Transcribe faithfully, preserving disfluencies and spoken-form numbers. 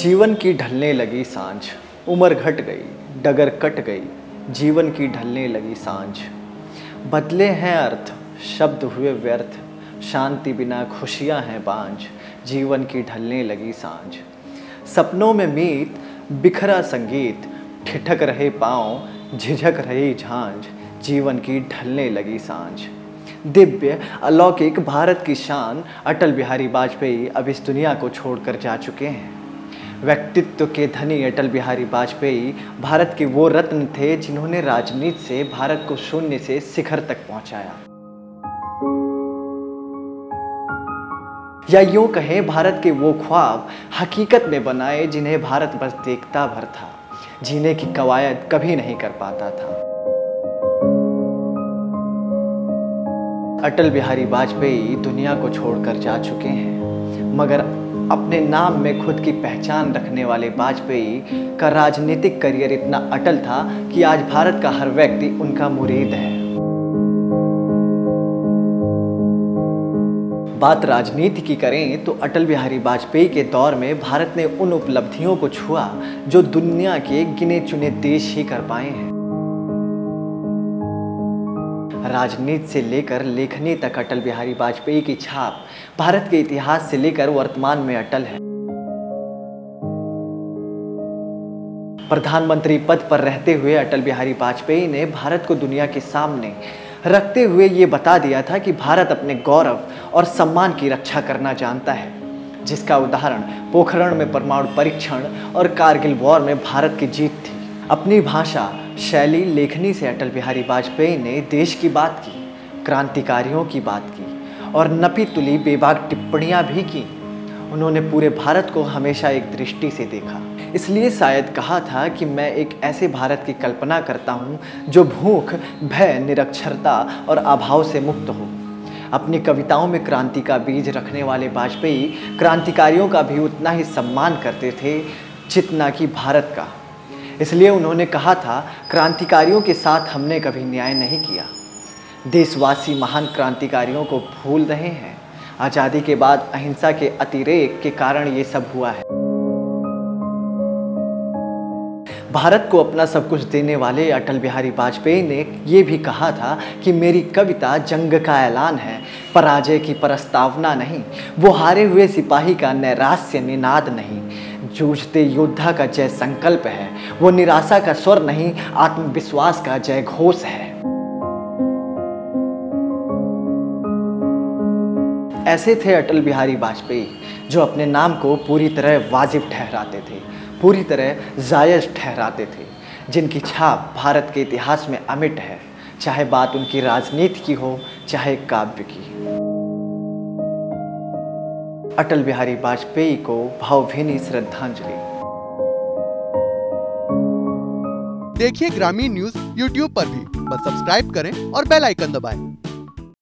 जीवन की ढलने लगी सांझ, उम्र घट गई डगर कट गई, जीवन की ढलने लगी सांझ। बदले हैं अर्थ, शब्द हुए व्यर्थ, शांति बिना खुशियां हैं बांझ, जीवन की ढलने लगी सांझ। सपनों में मीत, बिखरा संगीत, ठिठक रहे पाँव, झिझक रही झांझ, जीवन की ढलने लगी सांझ। दिव्य अलौकिक भारत की शान अटल बिहारी वाजपेयी अब इस दुनिया को छोड़कर जा चुके हैं। व्यक्तित्व के धनी अटल बिहारी वाजपेयी भारत के वो रत्न थे जिन्होंने राजनीति से भारत को शून्य से शिखर तक पहुंचाया, या यूँ कहें भारत के वो ख्वाब हकीकत में बनाए जिन्हें भारत बस देखता भर था, जीने की कवायद कभी नहीं कर पाता था। अटल बिहारी वाजपेयी दुनिया को छोड़कर जा चुके हैं, मगर अपने नाम में खुद की पहचान रखने वाले वाजपेयी का राजनीतिक करियर इतना अटल था कि आज भारत का हर व्यक्ति उनका मुरीद है। बात राजनीति की करें तो अटल बिहारी वाजपेयी के दौर में भारत ने उन उपलब्धियों को छुआ जो दुनिया के गिने चुने देश ही कर पाए हैं। राजनीति से लेकर लेखनी तक अटल बिहारी वाजपेयी की छाप भारत के इतिहास से लेकर वर्तमान में अटल है। प्रधानमंत्री पद पर रहते हुए अटल बिहारी वाजपेयी ने भारत को दुनिया के सामने रखते हुए ये बता दिया था कि भारत अपने गौरव और सम्मान की रक्षा करना जानता है, जिसका उदाहरण पोखरण में परमाणु परीक्षण और कारगिल वॉर में भारत की जीत थी। अपनी भाषा, शैली, लेखनी से अटल बिहारी वाजपेयी ने देश की बात की, क्रांतिकारियों की बात की और नपी तुली बेबाक टिप्पणियाँ भी की। उन्होंने पूरे भारत को हमेशा एक दृष्टि से देखा, इसलिए शायद कहा था कि मैं एक ऐसे भारत की कल्पना करता हूँ जो भूख, भय, निरक्षरता और अभाव से मुक्त हो। अपनी कविताओं में क्रांति का बीज रखने वाले वाजपेयी क्रांतिकारियों का भी उतना ही सम्मान करते थे जितना कि भारत का। इसलिए उन्होंने कहा था, क्रांतिकारियों के साथ हमने कभी न्याय नहीं किया। देशवासी महान क्रांतिकारियों को भूल रहे हैं। आज़ादी के बाद अहिंसा के अतिरेक के कारण ये सब हुआ है। भारत को अपना सब कुछ देने वाले अटल बिहारी वाजपेयी ने ये भी कहा था कि मेरी कविता जंग का ऐलान है, पराजय की प्रस्तावना नहीं। वो हारे हुए सिपाही का नैराश्य निनाद नहीं, जूझते योद्धा का जय संकल्प है। वो निराशा का स्वर नहीं, आत्मविश्वास का जय घोष है। ऐसे थे अटल बिहारी वाजपेयी, जो अपने नाम को पूरी तरह वाजिब ठहराते थे, पूरी तरह जायज़ ठहराते थे, जिनकी छाप भारत के इतिहास में अमिट है, चाहे बात उनकी राजनीति की हो चाहे काव्य की। अटल बिहारी वाजपेयी को भावभीनी श्रद्धांजलि। देखिए ग्रामीण न्यूज़ यूट्यूब पर भी, बस सब्सक्राइब करें और बेल आइकन दबाएं।